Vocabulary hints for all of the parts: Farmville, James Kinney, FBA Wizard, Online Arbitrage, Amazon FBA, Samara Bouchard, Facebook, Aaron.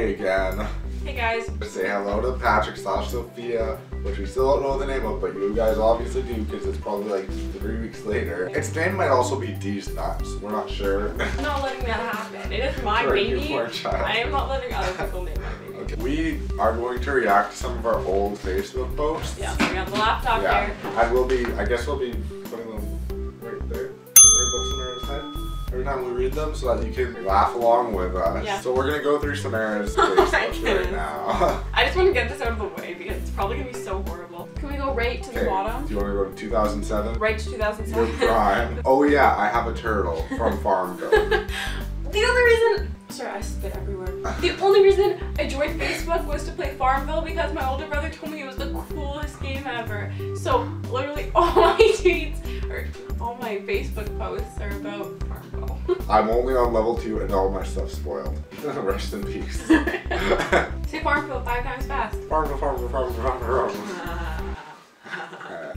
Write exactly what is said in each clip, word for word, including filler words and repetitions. Hey again. Hey guys. Say hello to Patrick slash Sophia, which we still don't know the name of, but you guys obviously do because it's probably like three weeks later. Its name might also be D's Nuts. We're not sure. I'm not letting that happen. It is my baby. You, I am not letting other people name my baby. Okay. We are going to react to some of our old Facebook posts. Yeah, we got the laptop yeah. there. I will be, I guess we'll be putting them right there. Every time we read them so that you can laugh along with us. Yeah. So we're going to go through Samara's Facebook right now. I just want to get this out of the way because it's probably going to be so horrible. Can we go right to okay. the bottom? Do you want to go to two thousand seven? Right to two thousand seven. You're prime. Oh yeah, I have a turtle from Farmville. The other reason... Sorry, I spit everywhere. The only reason I joined Facebook was to play Farmville because my older brother told me it was the coolest game ever. So literally all my tweets or all my Facebook posts are about Farmville. I'm only on level two and all my stuff's spoiled. Rest in peace. Say Farmville five times fast. Farmville, Farmville, Farmville, Farmville, Farmville.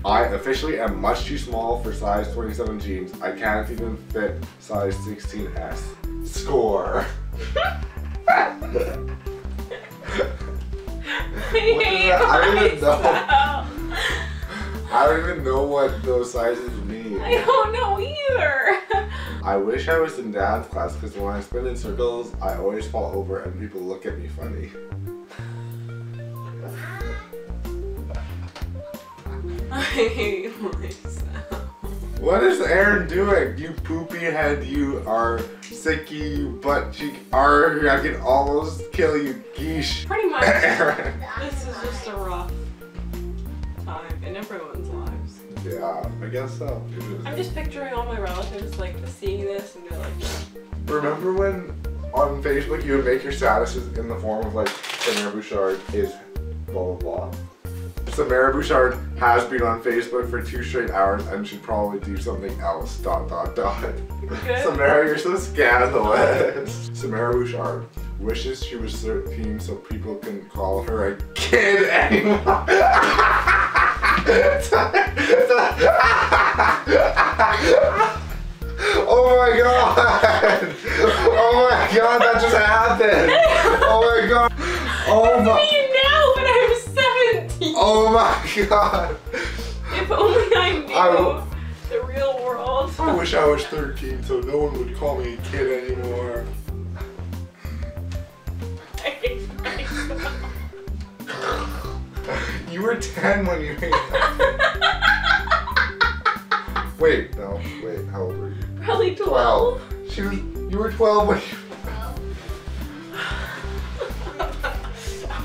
I officially am much too small for size twenty-seven jeans. I can't even fit size sixteen S. Score. I don't even know. I don't even know what those sizes mean. I don't know either. I wish I was in dance class because when I spin in circles, I always fall over and people look at me funny. I hate myself. What is Aaron doing? You poopy head, you are sicky, you butt cheek, argh, I can almost kill you, geesh. Pretty much, this is just a rough time in everyone's lives. Yeah, I guess so. I'm just picturing all my relatives like seeing this and they're like... Remember when on Facebook you would make your statuses in the form of like Samara Bouchard is blah blah blah. Samara Bouchard has been on Facebook for two straight hours and should probably do something else, dot dot dot. Samara, you're so scandalous. Samara Bouchard wishes she was thirteen so people can call her a kid anymore. Oh my god! Oh my god, that just happened! Oh my god! Oh my... What do you know when I'm seventeen? Oh my god! If only I knew I the real world. I wish I was thirteen so no one would call me a kid anymore. I hate myself. You were ten when you made that. Wait, no, wait, how old were you? Probably twelve. twelve. She was, you were twelve when you...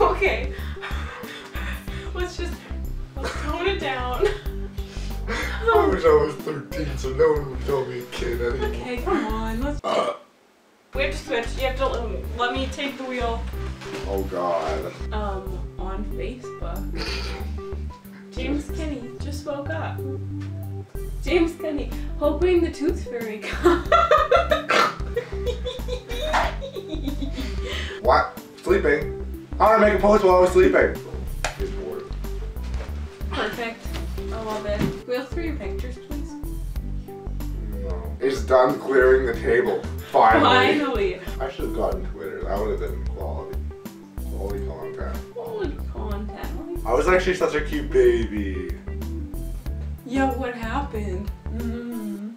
Okay. Let's just, let's tone it down. I wish I was thirteen so no one would call me a kid anymore. Okay, come on, let's... Uh. We have to switch, you have to um, let me take the wheel. Oh god. Um. On Facebook, James Kinney just woke up. James Kinney, hoping the tooth fairy comes. What? Sleeping? I want to make a post while I was sleeping. Good board. Perfect. I love it. Wheel through your pictures, please. No. It's done clearing the table. Finally. Finally. I should have gotten Twitter. That would have been quality. Quality content. I was actually such a cute baby. Yeah, what happened? Mm-hmm.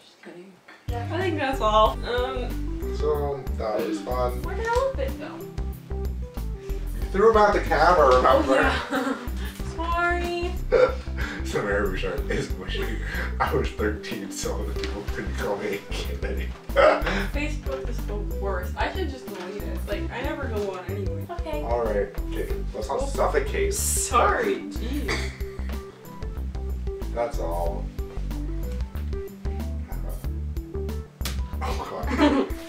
Just kidding. Yeah. I think that's all. Um. So, that was fun. Where did I loop it though? You threw him out the camera, remember? Yeah. Sorry. Samara Bouchard is wishing I was thirteen so the people couldn't call me a kid anymore. Facebook is the worst. I should just delete it. Like, I never go on anyway. Okay. Alright. Okay. Let's not oh. suffocate. Sorry. Jeez. That's all. Oh god.